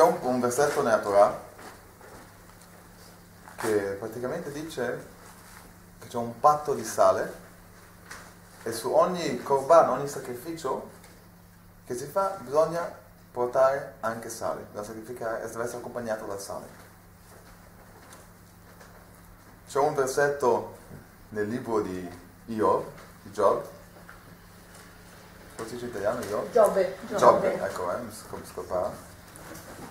C'è un versetto nella Torah che praticamente dice che c'è un patto di sale e su ogni korban, ogni sacrificio che si fa, bisogna portare anche sale, da sacrificare e deve essere accompagnato dal sale. C'è un versetto nel libro di Job, forse c'è italiano Job? Giobbe, ecco, come si parla?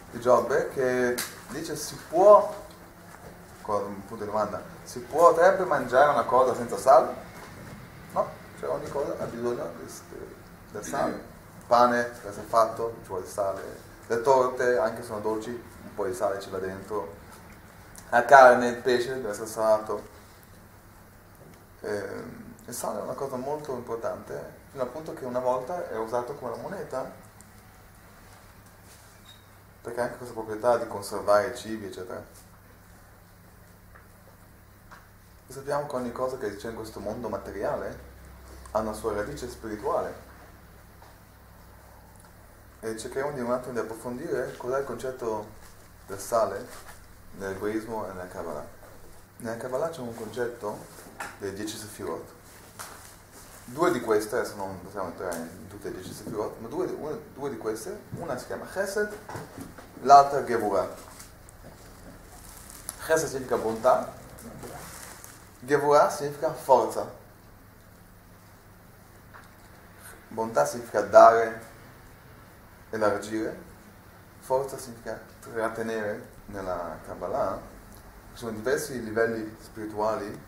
Di Giobbe, che dice si può, con un punto di domanda, si potrebbe mangiare una cosa senza sale? No, cioè ogni cosa ha bisogno del sale. Il pane deve essere fatto, ci vuole sale. Le torte, anche se sono dolci, un po' di sale ce l'ha dentro. La carne, il pesce deve essere salato. Il sale è una cosa molto importante, fino al punto che una volta è usato come la moneta, perché ha anche questa proprietà di conservare i cibi, eccetera. E sappiamo che ogni cosa che c'è in questo mondo materiale ha una sua radice spirituale. E cercheremo di un attimo di approfondire cos'è il concetto del sale nell'egoismo e nella Kabbalah. Nella Kabbalah c'è un concetto dei 10 Sefirot. Due di queste, adesso non possiamo entrare in tutte le 10 Sefirot, ma due di queste, una si chiama Chesed, l'altra Gevurah. Chesed significa bontà, Gevurah significa forza. Bontà significa dare, elargire, forza significa trattenere. Nella Kabbalah ci sono diversi livelli spirituali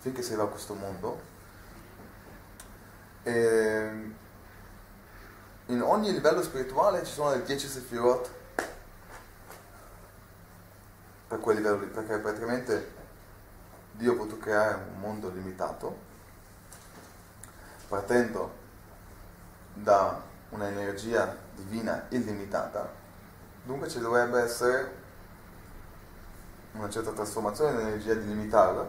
finché si va a questo mondo, e in ogni livello spirituale ci sono le 10 Sefirot per quel livello lì, perché praticamente Dio ha potuto creare un mondo limitato partendo da un'energia divina illimitata. Dunque ci dovrebbe essere una certa trasformazione dell'energia di limitarla,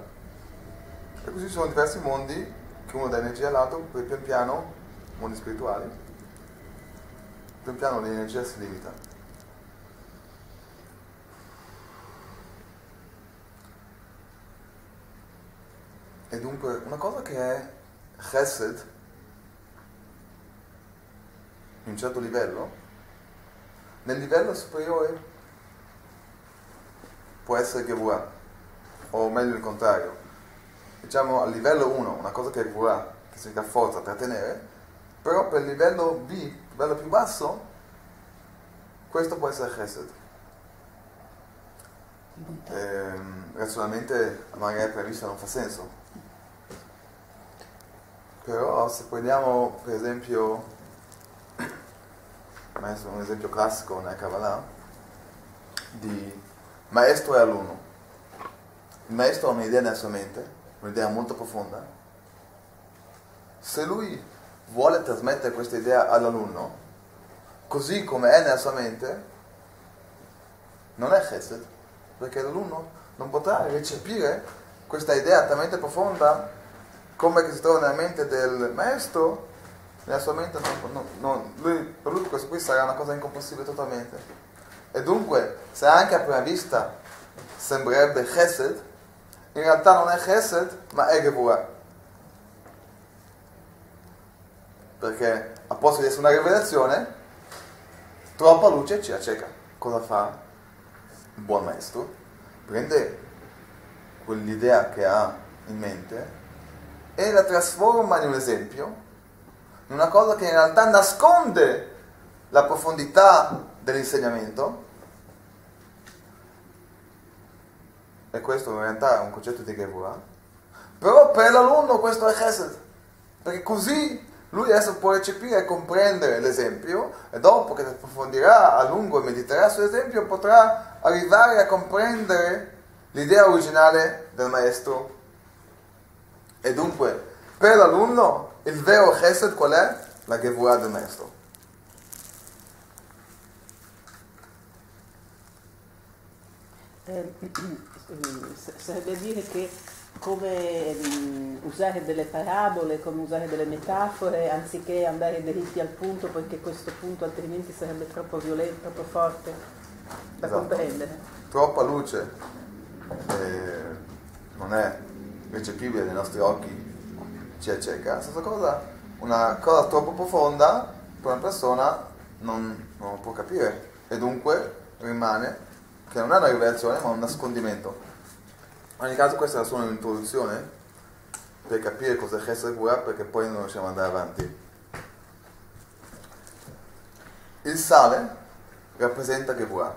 e così ci sono diversi mondi che uno dà energia all'altro, poi pian piano, mondi spirituali, pian piano l'energia si limita. E dunque una cosa che è Chesed in un certo livello, nel livello superiore può essere Gevurah, o meglio il contrario. Diciamo al livello 1 una cosa che è Gevurah, che significa forza, trattenere, però per il livello B, il livello più basso, questo può essere Chesed. Razionalmente magari la premessa non fa senso, però se prendiamo per esempio un esempio classico nella Kabbalah di maestro e alunno. Il maestro ha un'idea nella sua mente, un'idea molto profonda. Se lui vuole trasmettere questa idea all'alunno, così come è nella sua mente, non è Chesed, perché l'alunno non potrà recepire questa idea talmente profonda come che si trova nella mente del maestro. Nella sua mente per lui questo qui sarà una cosa incomprensibile totalmente. E dunque, se anche a prima vista sembrerebbe Chesed, in realtà non è Chesed, ma è Gevurah. Perché a posto di essere una rivelazione, troppa luce ci acceca. Cosa fa il buon maestro? Prende quell'idea che ha in mente e la trasforma in un esempio, una cosa che in realtà nasconde la profondità dell'insegnamento, e questo in realtà è un concetto di Gevurah, però per l'alunno questo è Chesed, perché così lui adesso può recepire e comprendere l'esempio, e dopo che approfondirà a lungo e mediterà sull'esempio potrà arrivare a comprendere l'idea originale del maestro. E dunque per l'alunno il vero Chesed qual è? La Gevurah del maestro. Sarebbe a dire che come usare delle parabole, come usare delle metafore, anziché andare dritti al punto, perché questo punto altrimenti sarebbe troppo violento, troppo forte da comprendere. Troppa luce non è recepibile nei nostri occhi, ci acceca. Stessa cosa, una cosa troppo profonda per una persona non può capire, e dunque rimane che non è una rivelazione ma un nascondimento. In ogni caso questa era solo un'introduzione per capire cosa è Chesed e Gevurah, perché poi non riusciamo ad andare avanti. Il sale rappresenta Gevurah.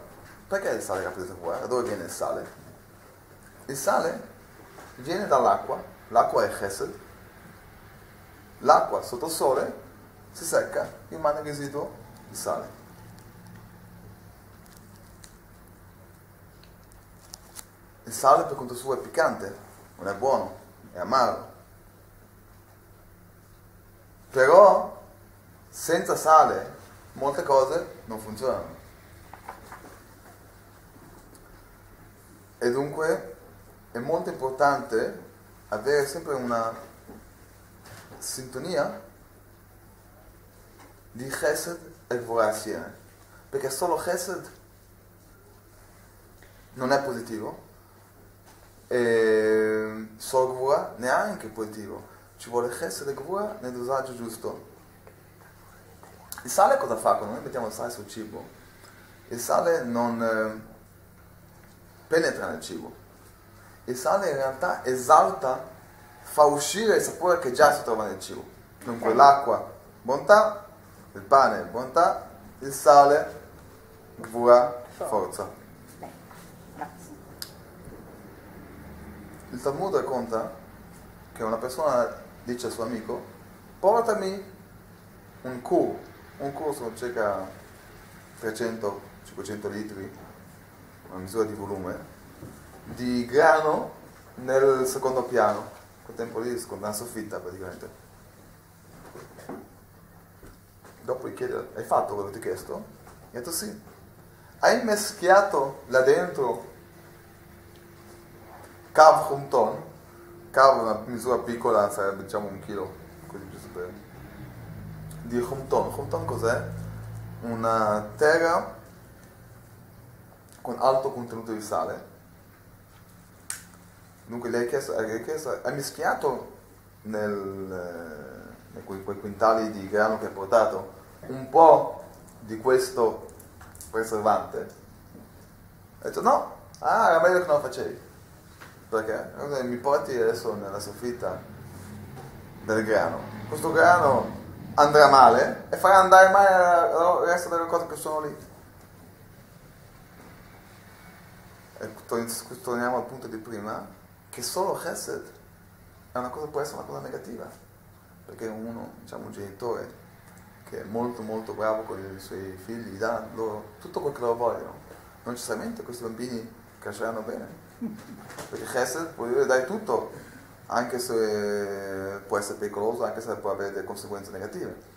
Perché il sale rappresenta Gevurah? Da dove viene il sale? Il sale viene dall'acqua, l'acqua è Chesed. L'acqua sotto il sole si secca, rimane residuo di sale. Il sale per conto suo è piccante, non è buono, è amaro. Però senza sale molte cose non funzionano. E dunque è molto importante avere sempre una sintonia di Chesed e Gevurah assieme. Perché solo Chesed non è positivo. E solo Gevurah neanche positivo, ci vuole Chesed e Gevurah nel dosaggio giusto. Il sale cosa fa quando noi mettiamo il sale sul cibo? Il sale non penetra nel cibo, il sale in realtà esalta, fa uscire il sapore che già si trova nel cibo. Dunque l'acqua bontà, il pane bontà, il sale Gevurah forza. Il Talmud racconta che una persona dice al suo amico: portami un cu. Un cu sono circa 300-500 litri, una misura di volume, di grano nel secondo piano. Quel tempo lì si conta una soffitta praticamente. Dopo gli chiede: hai fatto quello che ti ho chiesto? E ha detto sì. Hai meschiato là dentro cav un ton, cav una misura piccola, sarebbe diciamo un chilo, così giusto per di humton. Humton cos'è? Una terra con alto contenuto di sale. Dunque lei ha mischiato in quei quintali di grano che ha portato un po' di questo preservante. Ha detto no, era meglio che non lo facevi. Perché? Mi porti adesso nella soffitta del grano. Questo grano andrà male e farà andare male il resto delle cose che sono lì. E torniamo al punto di prima, che solo Chesed è una cosa, può essere una cosa negativa. Perché uno, diciamo un genitore che è molto molto bravo con i suoi figli, gli dà loro tutto quel che loro vogliono. Non necessariamente questi bambini cresceranno bene. Perché Chesed può dire dai tutto, anche se può essere pericoloso, anche se può avere delle conseguenze negative.